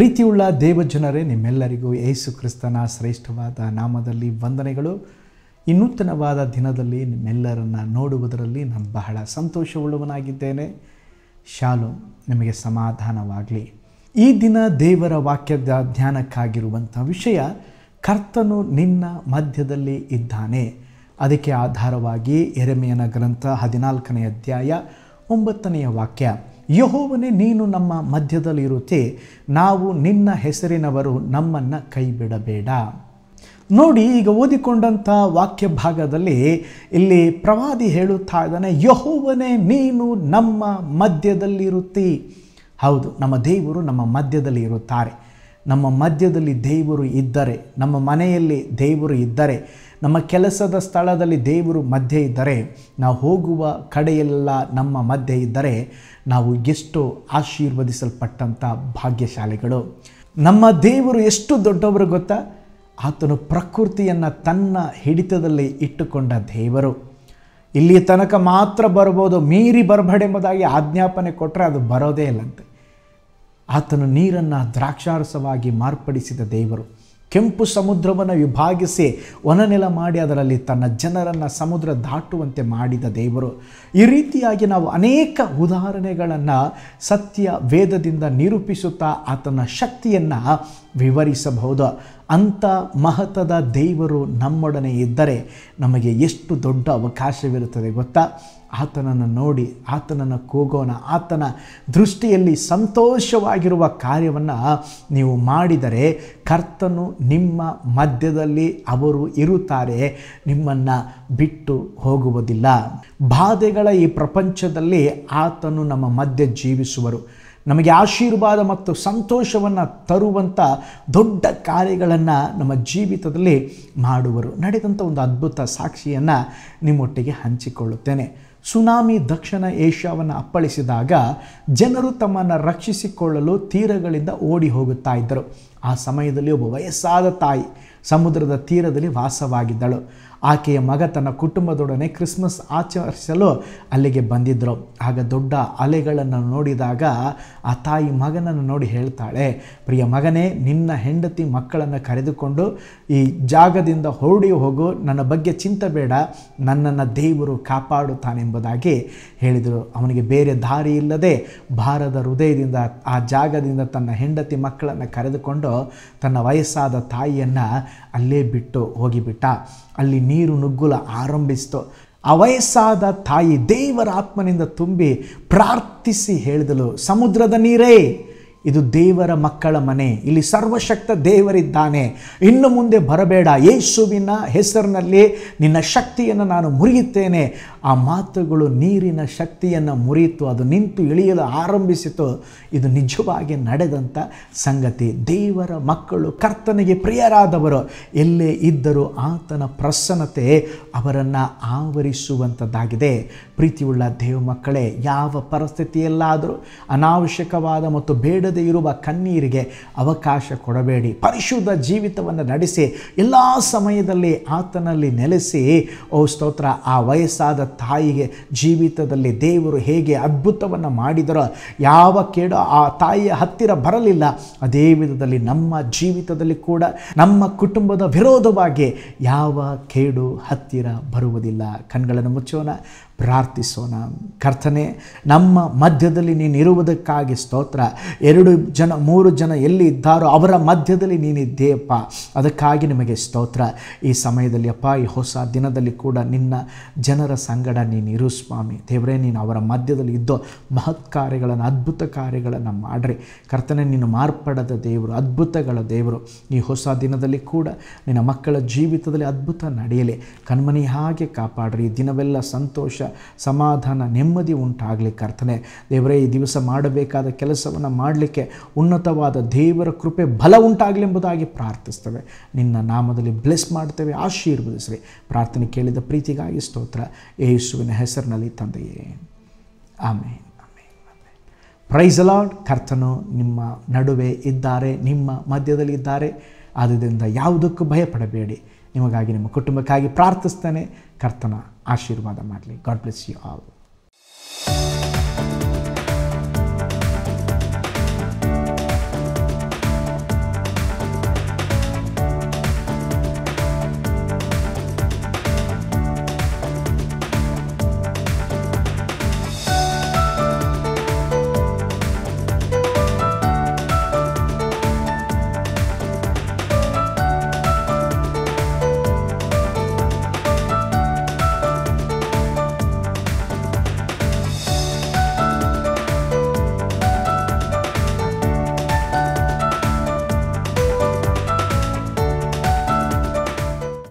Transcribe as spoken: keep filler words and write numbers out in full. ಪ್ರೀತಿಯುಳ್ಳ ದೇವಜನರೇ, ನಿಮ್ಮೆಲ್ಲರಿಗೂ ಯೇಸು ಕ್ರಿಸ್ತನ ಶ್ರೇಷ್ಠವಾದ ನಾಮದಲ್ಲಿ ವಂದನೆಗಳು. ಈ ನೂತನವಾದ ದಿನದಲ್ಲಿ ನಿಮ್ಮೆಲ್ಲರನ್ನು ನೋಡುವುದರಲ್ಲಿ ನಾನು ಬಹಳ ಸಂತೋಷವುಳ್ಳವನಾಗಿದ್ದೇನೆ. ಶಾಲೋಮ್, ನಿಮಗೆ ಸಮಾಧಾನವಾಗಲಿ. ಈ ದಿನ ದೇವರ ವಾಕ್ಯದ ಧ್ಯಾನಕ್ಕಾಗಿರುವಂಥ ವಿಷಯ, ಕರ್ತನು ನಿನ್ನ ಮಧ್ಯದಲ್ಲಿ ಇದ್ದಾನೆ. ಅದಕ್ಕೆ ಆಧಾರವಾಗಿ ಯೆರೆಮೀಯನ ಗ್ರಂಥ ಹದಿನಾಲ್ಕನೇ ಅಧ್ಯಾಯ ಒಂಬತ್ತನೆಯ ವಾಕ್ಯ, ಯೆಹೋವನೇ ನೀನು ನಮ್ಮ ಮಧ್ಯದಲ್ಲಿ ಇರುತ್ತೆ, ನಾವು ನಿನ್ನ ಹೆಸರಿನವರು, ನಮ್ಮನ್ನು ಕೈ ಬಿಡಬೇಡ. ನೋಡಿ, ಈಗ ಓದಿಕೊಂಡಂಥ ವಾಕ್ಯ ಭಾಗದಲ್ಲಿ ಇಲ್ಲಿ ಪ್ರವಾದಿ ಹೇಳುತ್ತಾ ಇದ್ದಾನೆ, ಯೆಹೋವನೇ ನೀನು ನಮ್ಮ ಮಧ್ಯದಲ್ಲಿ ಇರುತ್ತಿ. ಹೌದು, ನಮ್ಮ ದೇವರು ನಮ್ಮ ಮಧ್ಯದಲ್ಲಿ ಇರುತ್ತಾರೆ. ನಮ್ಮ ಮಧ್ಯದಲ್ಲಿ ದೇವರು ಇದ್ದರೆ, ನಮ್ಮ ಮನೆಯಲ್ಲಿ ದೇವರು ಇದ್ದರೆ, ನಮ್ಮ ಕೆಲಸದ ಸ್ಥಳದಲ್ಲಿ ದೇವರು ಮಧ್ಯೆ ಇದ್ದರೆ, ನಾವು ಹೋಗುವ ಕಡೆಯೆಲ್ಲ ನಮ್ಮ ಮಧ್ಯೆ ಇದ್ದರೆ, ನಾವು ಎಷ್ಟೋ ಆಶೀರ್ವದಿಸಲ್ಪಟ್ಟಂಥ ಭಾಗ್ಯಶಾಲಿಗಳು. ನಮ್ಮ ದೇವರು ಎಷ್ಟು ದೊಡ್ಡವರು ಗೊತ್ತಾ? ಆತನು ಪ್ರಕೃತಿಯನ್ನು ತನ್ನ ಹಿಡಿತದಲ್ಲಿ ಇಟ್ಟುಕೊಂಡ ದೇವರು. ಇಲ್ಲಿ ತನಕ ಮಾತ್ರ ಬರ್ಬೋದು, ಮೀರಿ ಬರಬೇಡೆಂಬುದಾಗಿ ಆಜ್ಞಾಪನೆ ಕೊಟ್ಟರೆ ಅದು ಬರೋದೇ ಇಲ್ಲಂತೆ. ಆತನು ನೀರನ್ನು ದ್ರಾಕ್ಷಾರಸವಾಗಿ ಮಾರ್ಪಡಿಸಿದ ದೇವರು, ಕೆಂಪು ಸಮುದ್ರವನ್ನು ವಿಭಾಗಿಸಿ ಒಣನೆಲ ಮಾಡಿ ಅದರಲ್ಲಿ ತನ್ನ ಜನರನ್ನು ಸಮುದ್ರ ದಾಟುವಂತೆ ಮಾಡಿದ ದೇವರು. ಈ ರೀತಿಯಾಗಿ ನಾವು ಅನೇಕ ಉದಾಹರಣೆಗಳನ್ನು ಸತ್ಯ ವೇದದಿಂದ ನಿರೂಪಿಸುತ್ತಾ ಆತನ ಶಕ್ತಿಯನ್ನು ವಿವರಿಸಬಹುದು. ಅಂಥ ಮಹತ್ವದ ದೇವರು ನಮ್ಮೊಡನೆ ಇದ್ದರೆ ನಮಗೆ ಎಷ್ಟು ದೊಡ್ಡ ಅವಕಾಶವಿರುತ್ತದೆ ಗೊತ್ತಾ? ಆತನನ್ನು ನೋಡಿ ಆತನನ್ನು ಕೂಗೋಣ. ಆತನ ದೃಷ್ಟಿಯಲ್ಲಿ ಸಂತೋಷವಾಗಿರುವ ಕಾರ್ಯವನ್ನು ನೀವು ಮಾಡಿದರೆ ಕರ್ತನು ನಿಮ್ಮ ಮಧ್ಯದಲ್ಲಿ ಅವರು ಇರುತ್ತಾರೆ, ನಿಮ್ಮನ್ನು ಬಿಟ್ಟು ಹೋಗುವುದಿಲ್ಲ. ಬಾಧೆಗಳ ಈ ಪ್ರಪಂಚದಲ್ಲಿ ಆತನು ನಮ್ಮ ಮಧ್ಯೆ ಜೀವಿಸುವರು. ನಮಗೆ ಆಶೀರ್ವಾದ ಮತ್ತು ಸಂತೋಷವನ್ನು ತರುವಂಥ ದೊಡ್ಡ ಕಾರ್ಯಗಳನ್ನು ನಮ್ಮ ಜೀವಿತದಲ್ಲಿ ಮಾಡುವರು. ನಡೆದಂಥ ಒಂದು ಅದ್ಭುತ ಸಾಕ್ಷಿಯನ್ನು ನಿಮ್ಮೊಟ್ಟಿಗೆ ಹಂಚಿಕೊಳ್ಳುತ್ತೇನೆ. ಸುನಾಮಿ ದಕ್ಷಿಣ ಏಷ್ಯಾವನ್ನು ಅಪ್ಪಳಿಸಿದಾಗ ಜನರು ತಮ್ಮನ್ನು ರಕ್ಷಿಸಿಕೊಳ್ಳಲು ತೀರಗಳಿಂದ ಓಡಿ ಹೋಗುತ್ತಾ ಇದ್ದರು. ಆ ಸಮಯದಲ್ಲಿ ಒಬ್ಬ ವಯಸ್ಸಾದ ತಾಯಿ ಸಮುದ್ರದ ತೀರದಲ್ಲಿ ವಾಸವಾಗಿದ್ದಳು. ಆಕೆಯ ಮಗ ತನ್ನ ಕುಟುಂಬದೊಡನೆ ಕ್ರಿಸ್ಮಸ್ ಆಚರಿಸಲು ಅಲ್ಲಿಗೆ ಬಂದಿದ್ದರು. ಆಗ ದೊಡ್ಡ ಅಲೆಗಳನ್ನು ನೋಡಿದಾಗ ಆ ತಾಯಿ ಮಗನನ್ನು ನೋಡಿ ಹೇಳ್ತಾಳೆ, ಪ್ರಿಯ ಮಗನೇ, ನಿನ್ನ ಹೆಂಡತಿ ಮಕ್ಕಳನ್ನು ಕರೆದುಕೊಂಡು ಈ ಜಾಗದಿಂದ ಹೊರಡಿ ಹೋಗು, ನನ್ನ ಬಗ್ಗೆ ಚಿಂತೆ ಬೇಡ, ನನ್ನನ್ನು ದೇವರು ಕಾಪಾಡುತ್ತಾನೆಂಬುದಾಗಿ ಹೇಳಿದರು. ಅವನಿಗೆ ಬೇರೆ ದಾರಿ ಇಲ್ಲದೆ ಭಾರದ ಹೃದಯದಿಂದ ಆ ಜಾಗದಿಂದ ತನ್ನ ಹೆಂಡತಿ ಮಕ್ಕಳನ್ನು ಕರೆದುಕೊಂಡು ತನ್ನ ವಯಸ್ಸಾದ ತಾಯಿಯನ್ನು ಅಲ್ಲೇ ಬಿಟ್ಟು ಹೋಗಿಬಿಟ್ಟ. ಅಲ್ಲಿ ನೀರು ನುಗ್ಗುಲ ಆರಂಭಿಸಿತು. ಆ ವಯಸ್ಸಾದ ತಾಯಿ ದೇವರ ಆತ್ಮನಿಂದ ತುಂಬಿ ಪ್ರಾರ್ಥಿಸಿ ಹೇಳಿದಳು, ಸಮುದ್ರದ ನೀರೇ, ಇದು ದೇವರ ಮಕ್ಕಳ ಮನೆ, ಇಲ್ಲಿ ಸರ್ವಶಕ್ತ ದೇವರಿದ್ದಾನೆ, ಇನ್ನು ಮುಂದೆ ಬರಬೇಡ, ಯೇಸುವಿನ ಹೆಸರಿನಲ್ಲಿ ನಿನ್ನ ಶಕ್ತಿಯನ್ನು ನಾನು ಮುರಿಯುತ್ತೇನೆ. ಆ ಮಾತುಗಳು ನೀರಿನ ಶಕ್ತಿಯನ್ನು ಮುರಿಯಿತು, ಅದು ನಿಂತು ಇಳಿಯಲು ಆರಂಭಿಸಿತು. ಇದು ನಿಜವಾಗಿ ನಡೆದಂಥ ಸಂಗತಿ. ದೇವರ ಮಕ್ಕಳು, ಕರ್ತನಿಗೆ ಪ್ರಿಯರಾದವರು ಎಲ್ಲೇ ಇದ್ದರೂ ಆತನ ಪ್ರಸನ್ನತೆ ಅವರನ್ನು ಆವರಿಸುವಂಥದ್ದಾಗಿದೆ. ಪ್ರೀತಿಯುಳ್ಳ ದೇವ ಮಕ್ಕಳೇ, ಯಾವ ಪರಿಸ್ಥಿತಿಯಲ್ಲಾದರೂ ಅನಾವಶ್ಯಕವಾದ ಮತ್ತು ಬೇಡ ಇರುವ ಕಣ್ಣೀರಿಗೆ ಅವಕಾಶ ಕೊಡಬೇಡಿ. ಪರಿಶುದ್ಧ ಜೀವಿತವನ್ನು ನಡೆಸಿ ಎಲ್ಲ ಸಮಯದಲ್ಲಿ ಆತನಲ್ಲಿ ನೆಲೆಸಿ. ಓ ಸ್ತೋತ್ರ, ಆ ವಯಸ್ಸಾದ ತಾಯಿಗೆ ಜೀವಿತದಲ್ಲಿ ದೇವರು ಹೇಗೆ ಅದ್ಭುತವನ್ನು ಮಾಡಿದರೋ, ಯಾವ ಕೇಡು ಆ ತಾಯಿಯ ಹತ್ತಿರ ಬರಲಿಲ್ಲ, ಅದೇ ವಿಧದಲ್ಲಿ ನಮ್ಮ ಜೀವಿತದಲ್ಲಿ ಕೂಡ ನಮ್ಮ ಕುಟುಂಬದ ವಿರೋಧವಾಗಿ ಯಾವ ಕೇಡು ಹತ್ತಿರ ಬರುವುದಿಲ್ಲ. ಕಣ್ಗಳನ್ನು ಮುಚ್ಚೋಣ, ಪ್ರಾರ್ಥಿಸೋಣ. ಕರ್ತನೇ, ನಮ್ಮ ಮಧ್ಯದಲ್ಲಿ ನೀನು ಇರುವುದಕ್ಕಾಗಿ ಸ್ತೋತ್ರ. ಎರಡು ಜನ ಮೂರು ಜನ ಎಲ್ಲಿ ಇದ್ದಾರೋ ಅವರ ಮಧ್ಯದಲ್ಲಿ ನೀನಿದ್ದೀಯಪ್ಪ, ಅದಕ್ಕಾಗಿ ನಿಮಗೆ ಸ್ತೋತ್ರ. ಈ ಸಮಯದಲ್ಲಿ ಅಪ್ಪ, ಈ ಹೊಸ ದಿನದಲ್ಲಿ ಕೂಡ ನಿನ್ನ ಜನರ ಸಂಗಡ ನೀನಿರು ಸ್ವಾಮಿ ದೇವರೇ. ನೀನು ಅವರ ಮಧ್ಯದಲ್ಲಿ ಇದ್ದೋ ಮಹತ್ ಕಾರ್ಯಗಳನ್ನು, ಅದ್ಭುತ ಕಾರ್ಯಗಳನ್ನು ಮಾಡ್ರಿ ಕರ್ತನೇ. ನೀನು ಮಾರ್ಪಡದ ದೇವರು, ಅದ್ಭುತಗಳ ದೇವರು. ಈ ಹೊಸ ದಿನದಲ್ಲಿ ಕೂಡ ನಿನ್ನ ಮಕ್ಕಳ ಜೀವಿತದಲ್ಲಿ ಅದ್ಭುತ ನಡೆಯಲಿ, ಕಣ್ಮನಿ ಹಾಗೆ ಕಾಪಾಡ್ರಿ. ದಿನವೆಲ್ಲ ಸಂತೋಷ, ಸಮಾಧಾನ, ನೆಮ್ಮದಿ ಉಂಟಾಗಲಿ ಕರ್ತನೇ. ದೇವರೇ, ಈ ದಿವಸ ಮಾಡಬೇಕಾದ ಕೆಲಸವನ್ನು ಮಾಡಲಿಕ್ಕೆ ಉನ್ನತವಾದ ದೇವರ ಕೃಪೆ ಬಲ ಉಂಟಾಗಲಿ ಎಂಬುದಾಗಿ ಪ್ರಾರ್ಥಿಸ್ತೇವೆ. ನಿನ್ನ ನಾಮದಲ್ಲಿ ಬ್ಲೆಸ್ ಮಾಡ್ತೇವೆ, ಆಶೀರ್ವದಿಸ್ರಿ. ಪ್ರಾರ್ಥನೆ ಕೇಳಿದ ಪ್ರೀತಿಗಾಗಿ ಸ್ತೋತ್ರ, ಯೇಸುವಿನ ಹೆಸರಿನಲ್ಲಿ ತಂದೆಯೇ, ಆಮೇನ್. Price the lord. ಕರ್ತನು ನಿಮ್ಮ ನಡುವೆ ಇದ್ದಾರೆ, ನಿಮ್ಮ ಮಧ್ಯದಲ್ಲಿ ಇದ್ದಾರೆ. ಆದ್ದರಿಂದ ಯಾವುದಕ್ಕೂ ಭಯಪಡಬೇಡಿ. ನಿಮಗಾಗಿ, ನಿಮ್ಮ ಕುಟುಂಬಕ್ಕಾಗಿ ಪ್ರಾರ್ಥಿಸ್ತೇನೆ. ಕರ್ತನ ಆಶೀರ್ವಾದ ಮಾಡಲಿ. God bless you all.